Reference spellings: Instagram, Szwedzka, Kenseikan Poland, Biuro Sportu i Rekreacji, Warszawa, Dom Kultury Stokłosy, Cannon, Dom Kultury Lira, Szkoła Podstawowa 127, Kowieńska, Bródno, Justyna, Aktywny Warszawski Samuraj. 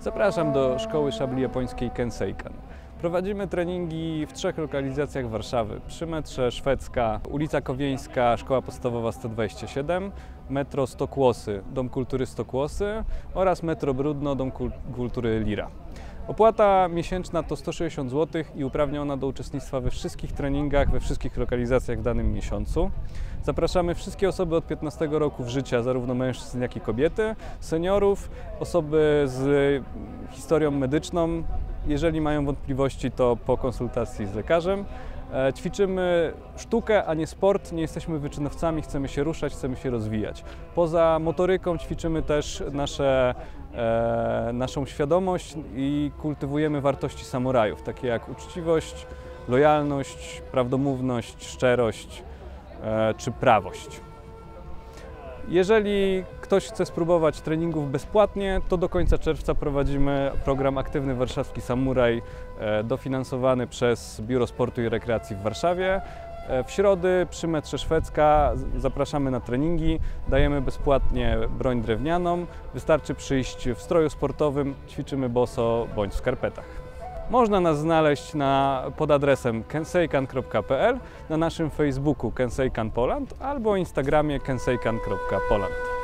Zapraszam do Szkoły Szabli Japońskiej Kenseikan. Prowadzimy treningi w 3 lokalizacjach Warszawy, przy metrze Szwedzka, ulica Kowieńska, Szkoła Podstawowa 127, metro Stokłosy, Dom Kultury Stokłosy oraz metro Bródno, Dom Kultury Lira. Opłata miesięczna to 160 zł i uprawnia ona do uczestnictwa we wszystkich treningach, we wszystkich lokalizacjach w danym miesiącu. Zapraszamy wszystkie osoby od 15 roku życia, zarówno mężczyzn, jak i kobiety, seniorów, osoby z historią medyczną. Jeżeli mają wątpliwości, to po konsultacji z lekarzem. Ćwiczymy sztukę, a nie sport, nie jesteśmy wyczynowcami, chcemy się ruszać, chcemy się rozwijać. Poza motoryką ćwiczymy też naszą świadomość i kultywujemy wartości samurajów, takie jak uczciwość, lojalność, prawdomówność, szczerość czy prawość. Jeżeli ktoś chce spróbować treningów bezpłatnie, to do końca czerwca prowadzimy program Aktywny Warszawski Samuraj, dofinansowany przez Biuro Sportu i Rekreacji w Warszawie. W środę przy metrze Szwedzka zapraszamy na treningi, dajemy bezpłatnie broń drewnianą, wystarczy przyjść w stroju sportowym, ćwiczymy boso bądź w skarpetach. Można nas znaleźć pod adresem kenseikan.pl, na naszym Facebooku Kenseikan Poland albo Instagramie kenseikan.poland.